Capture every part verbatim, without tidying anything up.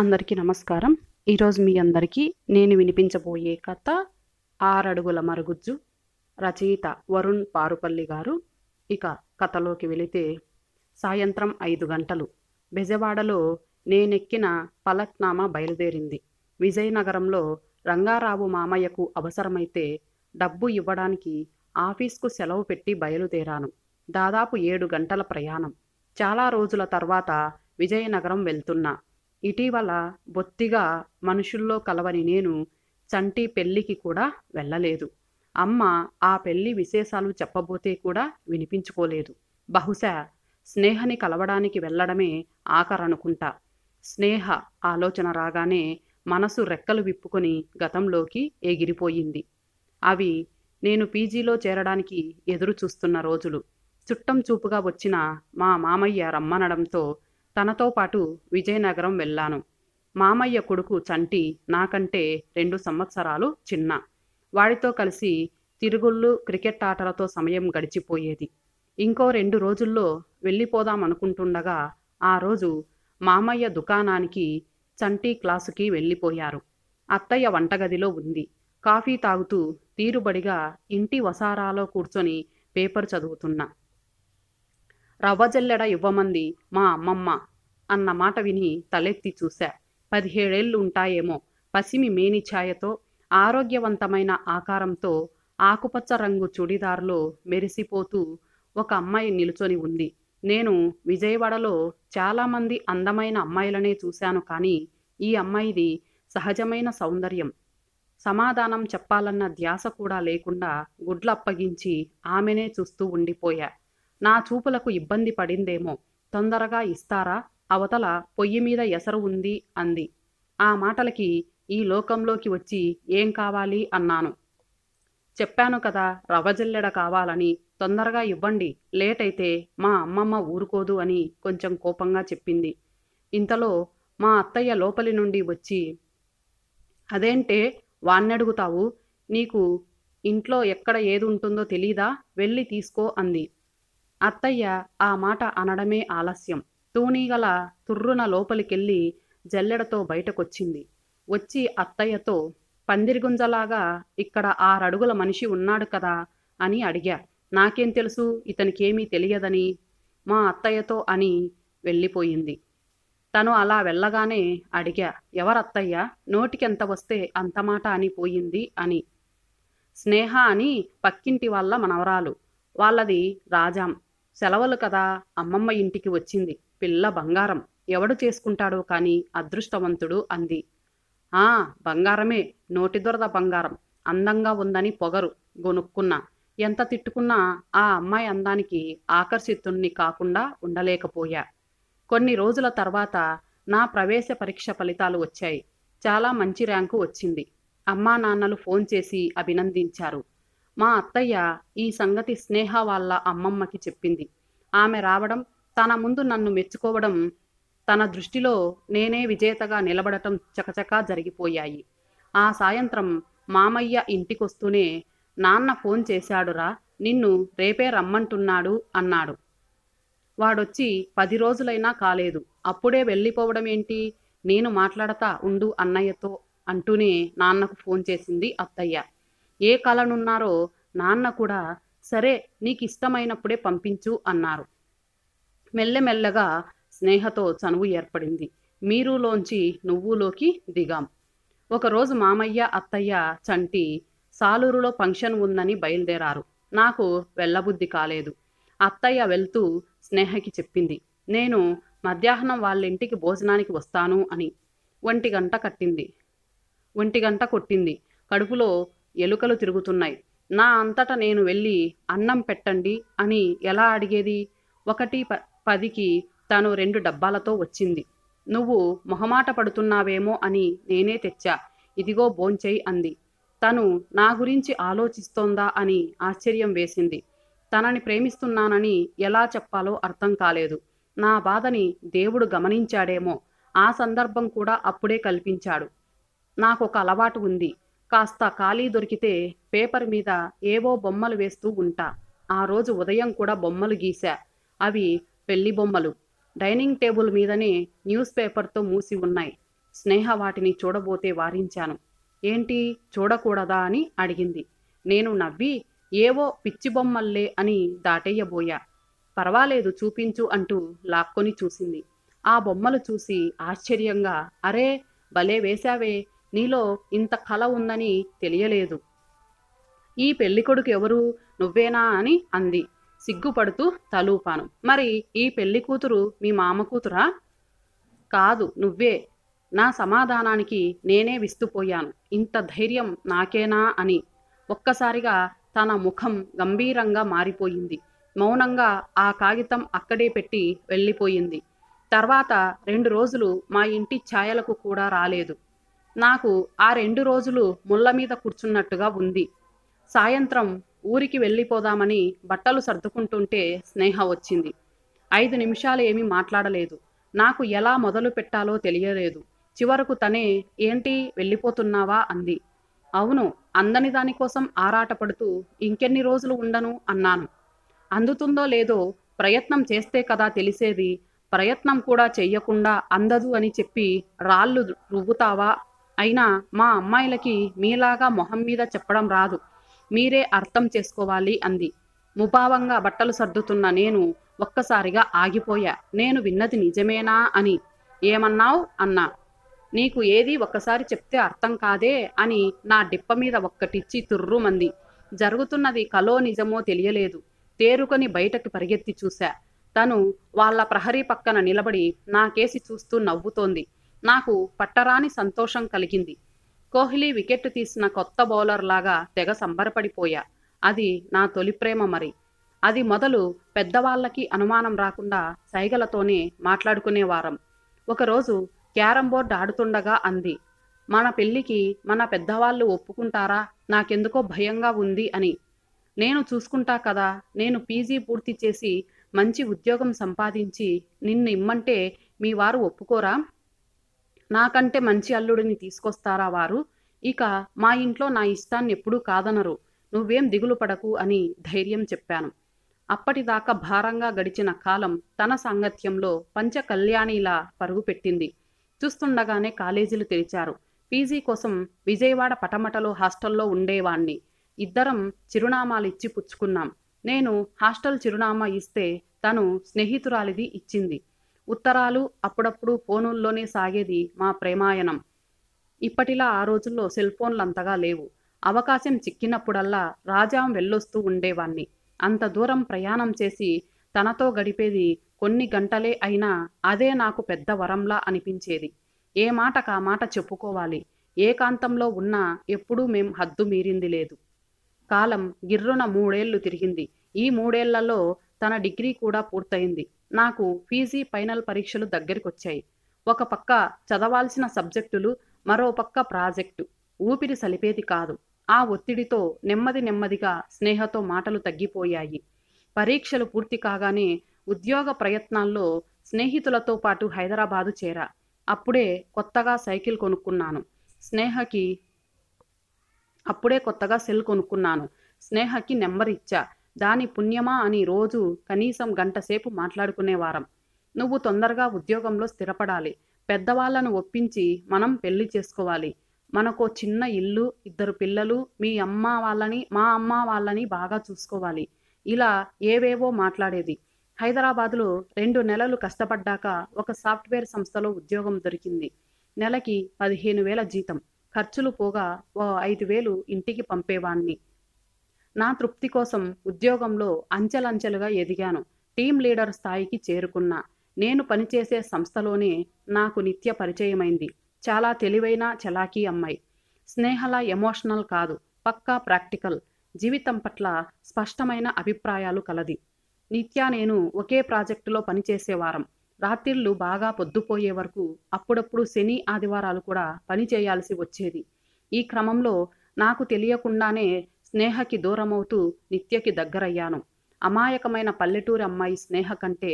అందరికీ నమస్కారం. ఈరోజు మీ అందరికీ నేను వినిపించబోయే కథ ఆరడుగుల మరుగుజ్జు, రచయిత వరుణ్ పారుపల్లి గారు. ఇక కథలోకి వెళితే, సాయంత్రం ఐదు గంటలు బెజవాడలో నేనెక్కిన ఫలక్నామా బయలుదేరింది. విజయనగరంలో రంగారావు మామయ్యకు అవసరమైతే డబ్బు ఇవ్వడానికి ఆఫీస్కు సెలవు పెట్టి బయలుదేరాను. దాదాపు ఏడు గంటల ప్రయాణం. చాలా రోజుల తర్వాత విజయనగరం వెళ్తున్నా. ఇటీవల బొత్తిగా మనుషుల్లో కలవని నేను చంటి పెళ్ళికి కూడా వెళ్ళలేదు. అమ్మ ఆ పెళ్ళి విశేషాలు చెప్పబోతే కూడా వినిపించుకోలేదు. బహుశా స్నేహని కలవడానికి వెళ్ళడమే ఆఖరనుకుంటా. స్నేహ ఆలోచన రాగానే మనసు రెక్కలు విప్పుకొని గతంలోకి ఎగిరిపోయింది. అవి నేను పీజీలో చేరడానికి ఎదురు చూస్తున్న రోజులు. చుట్టం చూపుగా వచ్చిన మా మామయ్య రమ్మనడంతో తనతో పాటు విజయనగరం వెళ్ళాను. మామయ్య కొడుకు చంటి నాకంటే రెండు సంవత్సరాలు చిన్న. వాడితో కలిసి తిరుగుళ్ళు, క్రికెట్ ఆటలతో సమయం గడిచిపోయేది. ఇంకో రెండు రోజుల్లో వెళ్ళిపోదామనుకుంటుండగా ఆ రోజు మామయ్య దుకాణానికి, చంటి క్లాసుకి వెళ్ళిపోయారు. అత్తయ్య వంటగదిలో ఉంది. కాఫీ తాగుతూ తీరుబడిగా ఇంటి వసారాలో కూర్చొని పేపర్ చదువుతున్నా. రవ్వజల్లెడ ఇవ్వమంది మా అమ్మమ్మ అన్న మాట విని తలెత్తి చూశా. పదిహేడేళ్ళు ఉంటాయేమో. పసిమి మేనిఛాయతో, ఆరోగ్యవంతమైన ఆకారంతో, ఆకుపచ్చ రంగు చుడిదార్లో మెరిసిపోతూ ఒక అమ్మాయి నిలుచొని ఉంది. నేను విజయవాడలో చాలామంది అందమైన అమ్మాయిలనే చూశాను, కానీ ఈ అమ్మాయిది సహజమైన సౌందర్యం. సమాధానం చెప్పాలన్న ధ్యాస కూడా లేకుండా గుడ్లప్పగించి ఆమెనే చూస్తూ ఉండిపోయా. నా చూపులకు ఇబ్బంది పడిందేమో. తొందరగా ఇస్తారా, అవతల పొయ్యి మీద ఎసరు ఉంది అంది. ఆ మాటలకి ఈ లోకంలోకి వచ్చి ఏం కావాలి అన్నాను. చెప్పాను కదా రవ్వజల్లెడ కావాలని, తొందరగా ఇవ్వండి, లేట్ అయితే మా అమ్మమ్మ ఊరుకోదు అని కొంచెం కోపంగా చెప్పింది. ఇంతలో మా అత్తయ్య లోపలి నుండి వచ్చి, అదేంటే వాన్నడుగుతావు, నీకు ఇంట్లో ఎక్కడ ఏది ఉంటుందో తెలీదా, వెళ్ళి తీసుకో అంది. అత్తయ్య ఆ మాట అనడమే ఆలస్యం. తూనీగల తుర్రున లోపలికెళ్ళి జల్లెడతో బయటకొచ్చింది. వచ్చి అత్తయ్యతో, పందిరిగుంజలాగా ఇక్కడ ఆరడుగుల మనిషి ఉన్నాడు కదా అని అడిగా. నాకేం తెలుసు, ఇతనికేమీ తెలియదని మా అత్తయ్యతో అని వెళ్ళిపోయింది. తను అలా వెళ్ళగానే అడిగా, ఎవరత్తయ్యా, నోటికెంత వస్తే అంత మాట అని పోయింది అని. స్నేహ అని పక్కింటి వాళ్ళ మనవరాలు. వాళ్ళది రాజాం. సెలవులు కదా అమ్మమ్మ ఇంటికి వచ్చింది. పిల్ల బంగారం, ఎవడు చేసుకుంటాడో కానీ అదృష్టవంతుడు అంది. ఆ బంగారమే, నోటి దొరద బంగారం, అందంగా ఉందని పొగరు. గొనుక్కున్నా. ఎంత తిట్టుకున్నా ఆ అమ్మాయి అందానికి ఆకర్షితుణ్ణి కాకుండా ఉండలేకపోయా. కొన్ని రోజుల తర్వాత నా ప్రవేశ పరీక్ష ఫలితాలు వచ్చాయి. చాలా మంచి ర్యాంకు వచ్చింది. అమ్మా నాన్నలు ఫోన్ చేసి అభినందించారు. మా అత్తయ్య ఈ సంగతి స్నేహ వాళ్ళ అమ్మమ్మకి చెప్పింది. ఆమె రావడం, తన ముందు నన్ను మెచ్చుకోవడం, తన దృష్టిలో నేనే విజేతగా నిలబడటం చకచకా జరిగిపోయాయి. ఆ సాయంత్రం మామయ్య ఇంటికొస్తూనే, నాన్న ఫోన్ చేశాడురా, నిన్ను రేపే రమ్మంటున్నాడు అన్నాడు. వాడొచ్చి పది రోజులైనా కాలేదు. అప్పుడే వెళ్ళిపోవడం ఏంటి, నేను మాట్లాడతా ఉండు అన్నయ్యతో అంటూనే నాన్నకు ఫోన్ చేసింది అత్తయ్య. ఏ కాలనున్నారో నాన్న కూడా, సరే నీకు ఇష్టమైనప్పుడే పంపించు అన్నారు. మెల్లమెల్లగా స్నేహతో చనువు ఏర్పడింది. మీరులోంచి నువ్వులోకి దిగాం. ఒకరోజు మామయ్య, అత్తయ్య, చంటి సాలూరులో ఫంక్షన్ ఉందని బయలుదేరారు. నాకు వెళ్ళబుద్ధి కాలేదు. అత్తయ్య వెళ్తూ స్నేహకి చెప్పింది, నేను మధ్యాహ్నం వాళ్ళ ఇంటికి భోజనానికి వస్తాను అని. ఒంటి గంట కట్టింది ఒంటి గంట కొట్టింది. కడుపులో ఎలుకలు తిరుగుతున్నాయి. నా అంతటా నేను వెళ్ళి అన్నం పెట్టండి అని ఎలా అడిగేది? ఒకటి ప పదికి తను రెండు డబ్బాలతో వచ్చింది. నువ్వు మొహమాట పడుతున్నావేమో అని నేనే తెచ్చా. ఇదిగో భోంచెయ్యి అంది. తను నా గురించి ఆలోచిస్తోందా అని ఆశ్చర్యం వేసింది. తనని ప్రేమిస్తున్నానని ఎలా చెప్పాలో అర్థం కాలేదు. నా బాధని దేవుడు గమనించాడేమో. ఆ సందర్భం కూడా అప్పుడే కల్పించాడు. నాకొక అలవాటు ఉంది. కాస్త ఖాళీ దొరికితే పేపర్ మీద ఏవో బొమ్మలు వేస్తూ ఉంటా. ఆ రోజు ఉదయం కూడా బొమ్మలు గీశా. అవి పెళ్లి బొమ్మలు. డైనింగ్ టేబుల్ మీదనే న్యూస్ పేపర్తో మూసి ఉన్నాయి. స్నేహ వాటిని చూడబోతే వారించాను. ఏంటి చూడకూడదా అని అడిగింది. నేను నవ్వి ఏవో పిచ్చిబొమ్మల్లే అని దాటేయబోయా. పర్వాలేదు చూపించు అంటూ లాక్కొని చూసింది. ఆ బొమ్మలు చూసి ఆశ్చర్యంగా, అరే భలే వేశావే, నీలో ఇంత కళ ఉందని తెలియలేదు. ఈ పెళ్ళికొడుకు ఎవరు, నువ్వేనా అని అంది. సిగ్గుపడుతూ తలూపాను. మరి ఈ పెళ్లి కూతురు మీ మామ కూతురా? కాదు నువ్వే. నా సమాధానానికి నేనే విస్తుపోయాను. ఇంత ధైర్యం నాకేనా అని. ఒక్కసారిగా తన ముఖం గంభీరంగా మారిపోయింది. మౌనంగా ఆ కాగితం అక్కడే పెట్టి వెళ్ళిపోయింది. తర్వాత రెండు రోజులు మా ఇంటి ఛాయలకు కూడా రాలేదు. నాకు ఆ రెండు రోజులు ముళ్ళ మీద కూర్చున్నట్టుగా ఉంది. సాయంత్రం ఊరికి వెళ్ళిపోదామని బట్టలు సర్దుకుంటుంటే స్నేహ వచ్చింది. ఐదు నిమిషాలు ఏమీ మాట్లాడలేదు. నాకు ఎలా మొదలు పెట్టాలో తెలియలేదు. చివరకు తనే, ఏంటి వెళ్ళిపోతున్నావా అంది. అవును, అందని దానికోసం ఆరాటపడుతూ ఇంకెన్ని రోజులు ఉండను అన్నాను. అందుతుందో లేదో ప్రయత్నం చేస్తే కదా తెలిసేది, ప్రయత్నం కూడా చెయ్యకుండా అందదు అని చెప్పి రాళ్ళు రువ్వుతావా? అయినా మా అమ్మాయిలకి మీలాగా మొహం మీద చెప్పడం రాదు, మీరే అర్థం చేసుకోవాలి అంది. ముభావంగా బట్టలు సర్దుతున్న నేను ఒక్కసారిగా ఆగిపోయా. నేను విన్నది నిజమేనా అని. ఏమన్నావు అన్నా. నీకు ఏది ఒక్కసారి చెప్తే అర్థం కాదే అని నా డిప్ప మీద ఒక్కటిచ్చి తుర్రుమంది. జరుగుతున్నది కలో నిజమో తెలియలేదు. తేరుకొని బయటకు పరిగెత్తి చూశా. తను వాళ్ళ ప్రహరీ పక్కన నిలబడి నాకేసి చూస్తూ నవ్వుతోంది. నాకు పట్టరాని సంతోషం కలిగింది. కోహ్లీ వికెట్ తీసిన కొత్త బౌలర్ లాగా తెగ సంబరపడిపోయా. అది నా తొలి ప్రేమ. మరి అది మొదలు పెద్దవాళ్ళకి అనుమానం రాకుండా సైగలతోనే మాట్లాడుకునేవారం. ఒకరోజు క్యారం బోర్డు ఆడుతుండగా అంది, మన పెళ్ళికి మన పెద్దవాళ్ళు ఒప్పుకుంటారా? నాకెందుకో భయంగా ఉంది అని. నేను చూసుకుంటా కదా, నేను పీజీ పూర్తి చేసి మంచి ఉద్యోగం సంపాదించి నిన్ను ఇమ్మంటే మీ వారు ఒప్పుకోరా? నాకంటే మంచి అల్లుడిని తీసుకొస్తారా వారు? ఇక మా ఇంట్లో నా ఇష్టాన్ని ఎప్పుడూ కాదనరు, నువ్వేం దిగులు పడకు అని ధైర్యం చెప్పాను. అప్పటిదాకా భారంగా గడిచిన కాలం తన సాంగత్యంలో పంచ కళ్యాణిలా పరుగుపెట్టింది. చూస్తుండగానే కాలేజీలు తెరిచారు. పీజీ కోసం విజయవాడ పటమటలో హాస్టల్లో ఉండేవాణ్ణి. ఇద్దరం చిరునామాలు ఇచ్చి పుచ్చుకున్నాం. నేను హాస్టల్ చిరునామా ఇస్తే తను స్నేహితురాలిది ఇచ్చింది. ఉత్తరాలు, అప్పుడప్పుడు ఫోనుల్లోనే సాగేది మా ప్రేమాయణం. ఇప్పటిలా ఆ రోజుల్లో సెల్ ఫోన్లంతగా లేవు. అవకాశం చిక్కినప్పుడల్లా రాజాం వెళ్ళొస్తూ ఉండేవాణ్ణి. అంత దూరం ప్రయాణం చేసి తనతో గడిపేది కొన్ని గంటలే అయినా అదే నాకు పెద్ద వరంలా అనిపించేది. ఏ మాట కా మాట చెప్పుకోవాలి. ఏకాంతంలో ఉన్నా ఎప్పుడూ మేం హద్దు మీరింది లేదు. కాలం గిర్రున మూడేళ్లు తిరిగింది. ఈ మూడేళ్లలో తన డిగ్రీ కూడా పూర్తయింది. నాకు పీజీ ఫైనల్ పరీక్షలు దగ్గరికొచ్చాయి. ఒక పక్క చదవాల్సిన సబ్జెక్టులు, మరో పక్క ప్రాజెక్టు. ఊపిరి సలిపేది కాదు. ఆ ఒత్తిడితో నెమ్మది నెమ్మదిగా స్నేహతో మాటలు తగ్గిపోయాయి. పరీక్షలు పూర్తి కాగానే ఉద్యోగ ప్రయత్నాల్లో స్నేహితులతో పాటు హైదరాబాదు చేరా. అప్పుడే కొత్తగా సైకిల్ కొనుక్కున్నాను స్నేహకి. అప్పుడే కొత్తగా సెల్ కొనుక్కున్నాను స్నేహకి. నెంబర్ ఇచ్చా. దాని పుణ్యమా అని రోజు కనీసం గంటసేపు మాట్లాడుకునేవారం. నువ్వు తొందరగా ఉద్యోగంలో స్థిరపడాలి, పెద్దవాళ్లను ఒప్పించి మనం పెళ్లి చేసుకోవాలి, మనకో చిన్న ఇల్లు, ఇద్దరు పిల్లలు, మీ అమ్మ వాళ్ళని మా అమ్మ వాళ్ళని బాగా చూసుకోవాలి, ఇలా ఏవేవో మాట్లాడేది. హైదరాబాదులో రెండు నెలలు కష్టపడ్డాక ఒక సాఫ్ట్వేర్ సంస్థలో ఉద్యోగం దొరికింది. నెలకి పదిహేను వేల జీతం. ఖర్చులు పోగా ఓ ఐదు వేలు ఇంటికి పంపేవాణ్ణి. నా తృప్తి కోసం ఉద్యోగంలో అంచెలంచెలుగా ఎదిగాను. టీం లీడర్ స్థాయికి చేరుకున్నా. నేను పనిచేసే సంస్థలోనే నాకు నిత్య పరిచయమైంది చాలా తెలివైన చలాకీ అమ్మాయి. స్నేహలా ఎమోషనల్ కాదు, పక్కా ప్రాక్టికల్. జీవితం పట్ల స్పష్టమైన అభిప్రాయాలు కలది. నిత్య నేను ఒకే ప్రాజెక్టులో పనిచేసేవారం. రాత్రిళ్ళు బాగా పొద్దుపోయే వరకు, అప్పుడప్పుడు శని ఆదివారాలు కూడా పనిచేయాల్సి వచ్చేది. ఈ క్రమంలో నాకు తెలియకుండానే స్నేహకి దూరమవుతూ నిత్యకి దగ్గరయ్యాను. అమాయకమైన పల్లెటూరి అమ్మాయి స్నేహ కంటే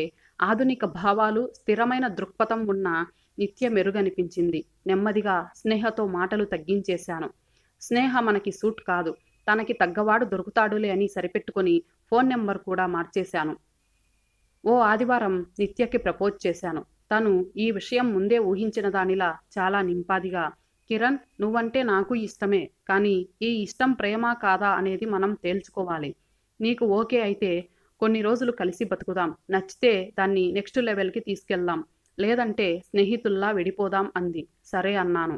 ఆధునిక భావాలు, స్థిరమైన దృక్పథం ఉన్న నిత్య మెరుగనిపించింది. నెమ్మదిగా స్నేహతో మాటలు తగ్గించేశాను. స్నేహ మనకి సూట్ కాదు, తనకి తగ్గవాడు దొరుకుతాడులే అని సరిపెట్టుకొని ఫోన్ నెంబర్ కూడా మార్చేశాను. ఓ ఆదివారం నిత్యకి ప్రపోజ్ చేశాను. తను ఈ విషయం ముందే ఊహించిన దానిలా చాలా నింపాదిగా, కిరణ్ నువ్వంటే నాకు ఇష్టమే, కానీ ఈ ఇష్టం ప్రేమ కాదా అనేది మనం తేల్చుకోవాలి. నీకు ఓకే అయితే కొన్ని రోజులు కలిసి బతుకుదాం, నచ్చితే దాన్ని నెక్స్ట్ లెవెల్కి తీసుకెళ్దాం, లేదంటే స్నేహితుల్లా విడిపోదాం అంది. సరే అన్నాను.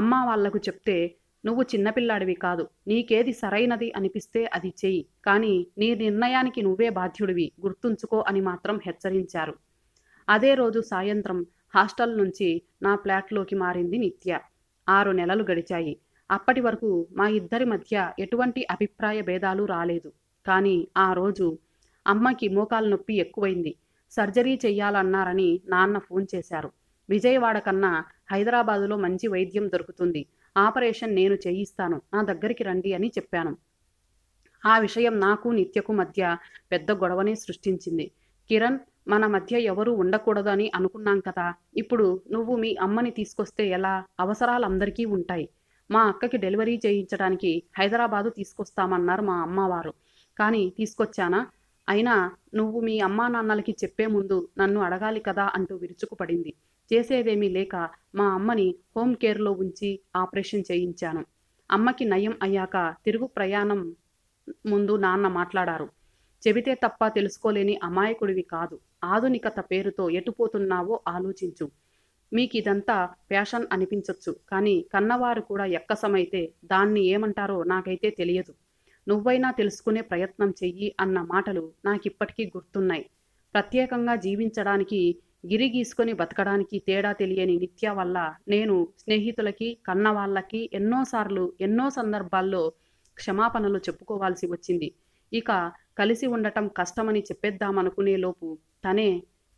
అమ్మ వాళ్లకు చెప్తే నువ్వు చిన్నపిల్లాడివి కాదు, నీకేది సరైనది అనిపిస్తే అది చెయ్యి, కానీ నీ నిర్ణయానికి నువ్వే బాధ్యుడివి గుర్తుంచుకో అని మాత్రం హెచ్చరించారు. అదే రోజు సాయంత్రం హాస్టల్ నుంచి నా ఫ్లాట్లోకి మారింది నిత్య. ఆరు నెలలు గడిచాయి. అప్పటి వరకు మా ఇద్దరి మధ్య ఎటువంటి అభిప్రాయ భేదాలు రాలేదు. కానీ ఆ రోజు అమ్మకి మోకాలు నొప్పి ఎక్కువైంది, సర్జరీ చెయ్యాలన్నారని నాన్న ఫోన్ చేశారు. విజయవాడ కన్నా హైదరాబాదులో మంచి వైద్యం దొరుకుతుంది, ఆపరేషన్ నేను చేయిస్తాను, నా దగ్గరికి రండి అని చెప్పాను. ఆ విషయం నాకు నిత్యకు మధ్య పెద్ద గొడవనే సృష్టించింది. కిరణ్, మన మధ్య ఎవరూ ఉండకూడదు అని అనుకున్నాం కదా, ఇప్పుడు నువ్వు మీ అమ్మని తీసుకొస్తే ఎలా? అవసరాలు అందరికీ ఉంటాయి. మా అక్కకి డెలివరీ చేయించడానికి హైదరాబాదు తీసుకొస్తామన్నారు మా అమ్మవారు, కానీ తీసుకొచ్చానా? అయినా నువ్వు మీ అమ్మా నాన్నలకి చెప్పే ముందు నన్ను అడగాలి కదా అంటూ విరుచుకుపడింది. చేసేదేమీ లేక మా అమ్మని హోమ్ కేర్లో ఉంచి ఆపరేషన్ చేయించాను. అమ్మకి నయం అయ్యాక తిరుగు ప్రయాణం ముందు నాన్న మాట్లాడారు. చెబితే తప్ప తెలుసుకోలేని అమాయకుడివి కాదు, ఆధునికత పేరుతో ఎటుపోతున్నావో ఆలోచించు. మీకు ఇదంతా ఫ్యాషన్ అనిపించవచ్చు, కానీ కన్నవారు కూడా ఎక్కసమైతే దాన్ని ఏమంటారో నాకైతే తెలియదు, నువ్వైనా తెలుసుకునే ప్రయత్నం చెయ్యి అన్న మాటలు నాకిప్పటికీ గుర్తున్నాయి. ప్రత్యేకంగా జీవించడానికి, గిరి గీసుకొని బతకడానికి తేడా తెలియని నిత్య వల్ల నేను స్నేహితులకి, కన్నవాళ్ళకి ఎన్నోసార్లు ఎన్నో సందర్భాల్లో క్షమాపణలు చెప్పుకోవాల్సి వచ్చింది. ఇక కలిసి ఉండటం కష్టమని చెప్పేద్దామనుకునే లోపు తనే,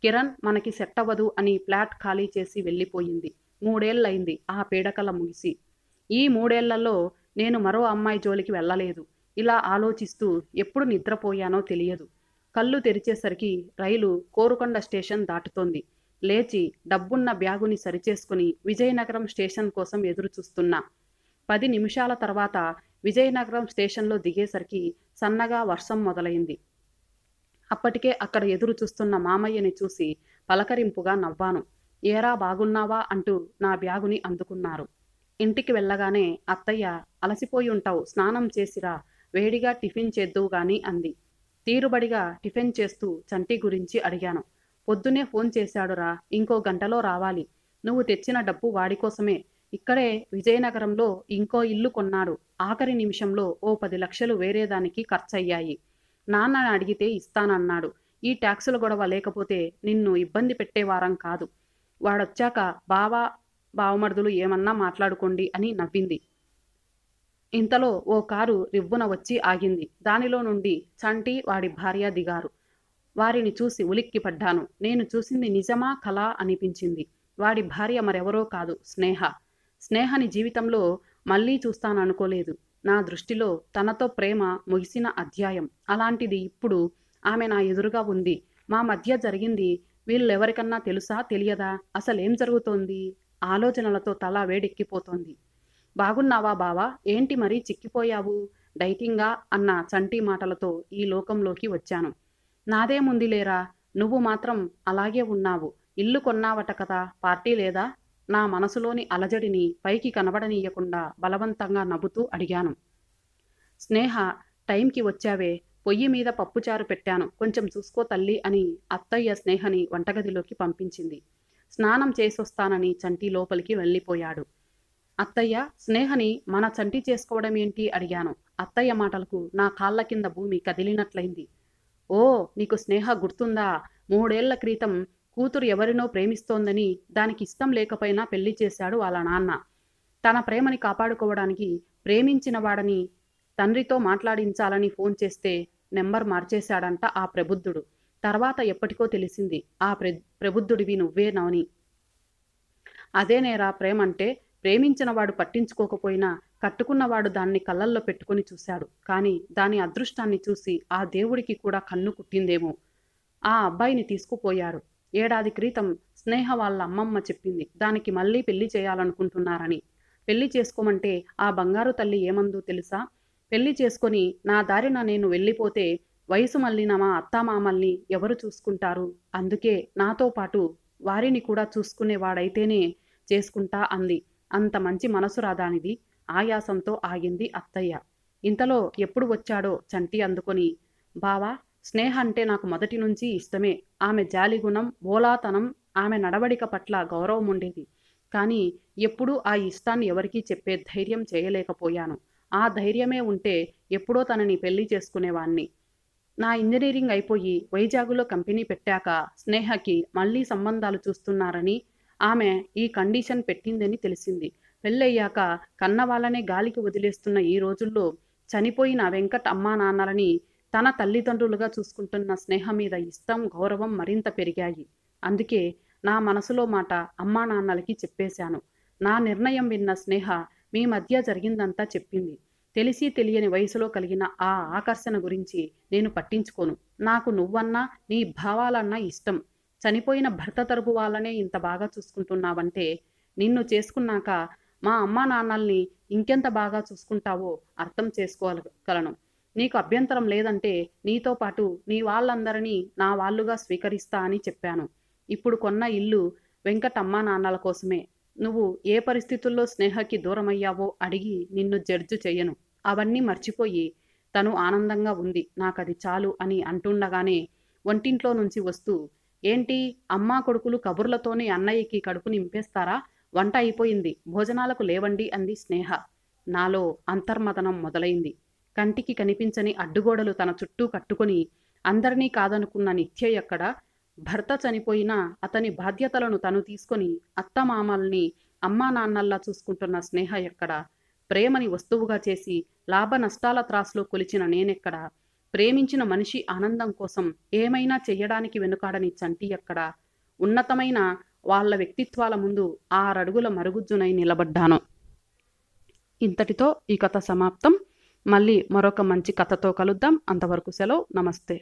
కిరణ్ మనకి సెట్ అవ్వదు అని ఫ్లాట్ ఖాళీ చేసి వెళ్ళిపోయింది. మూడేళ్లైంది ఆ పీడకల ముగిసి. ఈ మూడేళ్లలో నేను మరో అమ్మాయి జోలికి వెళ్ళలేదు. ఇలా ఆలోచిస్తూ ఎప్పుడు నిద్రపోయానో తెలియదు. కళ్ళు తెరిచేసరికి రైలు కోరుకొండ స్టేషన్ దాటుతోంది. లేచి డబ్బున్న బ్యాగుని సరిచేసుకుని విజయనగరం స్టేషన్ కోసం ఎదురుచూస్తున్నా. పది నిమిషాల తర్వాత విజయనగరం స్టేషన్లో దిగేసరికి సన్నగా వర్షం మొదలైంది. అప్పటికే అక్కడ ఎదురు చూస్తున్న మామయ్యని చూసి పలకరింపుగా నవ్వాను. ఏరా బాగున్నావా అంటూ నా బ్యాగుని అందుకున్నారు. ఇంటికి వెళ్ళగానే అత్తయ్య, అలసిపోయి ఉంటావు, స్నానం చేసిరా, వేడిగా టిఫిన్ చేద్దువు గాని అంది. తీరుబడిగా టిఫిన్ చేస్తూ చంటి గురించి అడిగాను. పొద్దునే ఫోన్ చేశాడురా, ఇంకో గంటలో రావాలి, నువ్వు తెచ్చిన డబ్బు వాడి కోసమే, ఇక్కడే విజయనగరంలో ఇంకో ఇల్లు కొన్నాడు, ఆఖరి నిమిషంలో ఓ పది లక్షలు వేరేదానికి ఖర్చయ్యాయి, నాన్న అడిగితే ఇస్తానన్నాడు, ఈ ట్యాక్సుల గొడవ లేకపోతే నిన్ను ఇబ్బంది పెట్టేవారం కాదు, వాడొచ్చాక బావా బావమర్దులు ఏమన్నా మాట్లాడుకోండి అని నవ్వింది. ఇంతలో ఓ కారు రివ్వున వచ్చి ఆగింది. దానిలో నుండి చంటి, వాడి భార్య దిగారు. వారిని చూసి ఉలిక్కి పడ్డాను. నేను చూసింది నిజమా కలా అనిపించింది. వాడి భార్య మరెవరో కాదు, స్నేహ. స్నేహని జీవితంలో మళ్ళీ చూస్తాననుకోలేదు. నా దృష్టిలో తనతో ప్రేమ ముగిసిన అధ్యాయం. అలాంటిది ఇప్పుడు ఆమె నా ఎదురుగా ఉంది. మా మధ్య జరిగింది వీళ్ళెవరికన్నా తెలుసా తెలియదా, అసలేం జరుగుతోంది? ఆలోచనలతో తల వేడెక్కిపోతోంది. బాగున్నావా బావా, ఏంటి మరీ చిక్కిపోయావు, డైటింగా అన్న చంటి మాటలతో ఈ లోకంలోకి వచ్చాను. నాదేముంది లేరా, నువ్వు మాత్రం అలాగే ఉన్నావు, ఇల్లు కొన్నావట కదా, పార్టీ లేదా? నా మనసులోని అలజడిని పైకి కనబడనీయకుండా బలవంతంగా నవ్వుతూ అడిగాను. స్నేహ, టైంకి వచ్చావే, పొయ్యి మీద పప్పుచారు పెట్టాను, కొంచెం చూసుకో తల్లి అని అత్తయ్య స్నేహని వంటగదిలోకి పంపించింది. స్నానం చేసొస్తానని చంటి లోపలికి వెళ్ళిపోయాడు. అత్తయ్య, స్నేహని మన చంటి చేసుకోవడం ఏంటి అడిగాను. అత్తయ్య మాటలకు నా కాళ్ళ కింద భూమి కదిలినట్లయింది. ఓ, నీకు స్నేహ గుర్తుందా? మూడేళ్ల క్రితం కూతురు ఎవరినో ప్రేమిస్తోందని, దానికి ఇష్టం లేకపోయినా పెళ్లి చేశాడు వాళ్ళ నాన్న. తన ప్రేమని కాపాడుకోవడానికి ప్రేమించిన వాడని తండ్రితో మాట్లాడించాలని ఫోన్ చేస్తే నెంబర్ మార్చేశాడంట ఆ ప్రబుద్ధుడు. తర్వాత ఎప్పటికో తెలిసింది ఆ ప్రబుద్ధుడివి నువ్వేనవని. అదేనేరా ప్రేమంటే, ప్రేమించినవాడు పట్టించుకోకపోయినా కట్టుకున్నవాడు దాన్ని కళ్ళల్లో పెట్టుకుని చూశాడు. కానీ దాని అదృష్టాన్ని చూసి ఆ దేవుడికి కూడా కన్ను కుట్టిందేమో, ఆ అబ్బాయిని తీసుకుపోయాడు. ఏడాది క్రితం స్నేహ వాళ్ళ అమ్మమ్మ చెప్పింది దానికి మళ్ళీ పెళ్లి చేయాలనుకుంటున్నారని. పెళ్లి చేసుకోమంటే ఆ బంగారు తల్లి ఏమందో తెలుసా, పెళ్లి చేసుకొని నా దారిన నేను వెళ్ళిపోతే వయసు మళ్ళిన మా అత్తామామల్ని ఎవరు చూసుకుంటారు, అందుకే నాతో పాటు వారిని కూడా చూసుకునేవాడైతేనే చేసుకుంటా అంది. అంత మంచి మనసు రాదానిది. ఆయాసంతో ఆగింది అత్తయ్య. ఇంతలో ఎప్పుడు వచ్చాడో చంటి అందుకొని, బావా, స్నేహ అంటే నాకు మొదటి నుంచి ఇష్టమే. ఆమె జాలిగుణం, బోలాతనం, ఆమె నడవడిక పట్ల గౌరవం ఉండేది. కానీ ఎప్పుడూ ఆ ఇష్టాన్ని ఎవరికీ చెప్పే ధైర్యం చేయలేకపోయాను. ఆ ధైర్యమే ఉంటే ఎప్పుడో తనని పెళ్లి చేసుకునేవాణ్ణి. నా ఇంజనీరింగ్ అయిపోయి వైజాగులో కంపెనీ పెట్టాక స్నేహకి మళ్ళీ సంబంధాలు చూస్తున్నారని, ఆమె ఈ కండిషన్ పెట్టిందని తెలిసింది. పెళ్ళయ్యాక కన్నవాళ్ళనే గాలికి వదిలేస్తున్న ఈ రోజుల్లో చనిపోయిన వెంకట్ అమ్మా నాన్నలని తన తల్లిదండ్రులుగా చూసుకుంటున్న స్నేహ మీద ఇష్టం, గౌరవం మరింత పెరిగాయి. అందుకే నా మనసులో మాట అమ్మా నాన్నలకి చెప్పేశాను. నా నిర్ణయం విన్న స్నేహ మీ మధ్య జరిగిందంతా చెప్పింది. తెలిసి తెలియని వయసులో కలిగిన ఆ ఆకర్షణ గురించి నేను పట్టించుకోను. నాకు నువ్వన్నా నీ భావాలన్నా ఇష్టం. చనిపోయిన భర్త తరపు వాళ్ళనే ఇంత బాగా చూసుకుంటున్నావంటే నిన్ను చేసుకున్నాక మా అమ్మా నాన్నల్ని ఇంకెంత బాగా చూసుకుంటావో అర్థం చేసుకోగలను. నీకు అభ్యంతరం లేదంటే నీతో పాటు నీ వాళ్ళందరినీ నా వాళ్ళుగా స్వీకరిస్తా అని చెప్పాను. ఇప్పుడు కొన్న ఇల్లు వెంకట అమ్మా నాన్నల కోసమే. నువ్వు ఏ పరిస్థితుల్లో స్నేహకి దూరమయ్యావో అడిగి నిన్ను జడ్జు చేయను. అవన్నీ మర్చిపోయి తను ఆనందంగా ఉంది, నాకది చాలు అని అంటుండగానే వంటింట్లో నుంచి వస్తూ, ఏంటి అమ్మా కొడుకులు కబుర్లతోనే అన్నయ్యకి కడుపు నింపేస్తారా? వంట అయిపోయింది, భోజనాలకు లేవండి అంది స్నేహ. నాలో అంతర్మథనం మొదలైంది. కంటికి కనిపించని అడ్డుగోడలు తన చుట్టూ కట్టుకుని అందరినీ కాదనుకున్న నిత్య ఎక్కడ, భర్త చనిపోయినా అతని బాధ్యతలను తను తీసుకొని అత్తమామల్ని అమ్మా నాన్నల్లా చూసుకుంటున్న స్నేహ ఎక్కడ, ప్రేమని వస్తువుగా చేసి లాభ నష్టాల త్రాసులో కొలిచిన నేనెక్కడ, ప్రేమించిన మనిషి ఆనందం కోసం ఏమైనా చెయ్యడానికి వెనుకాడని చంటి ఎక్కడ, ఉన్నతమైన వాళ్ళ వ్యక్తిత్వాల ముందు ఆరడుగుల మరుగుజ్జునై నిలబడ్డాను. ఇంతటితో ఈ కథ సమాప్తం. మళ్ళీ మరొక మంచి కథతో కలుద్దాం. అంతవరకు సెలవు. నమస్తే.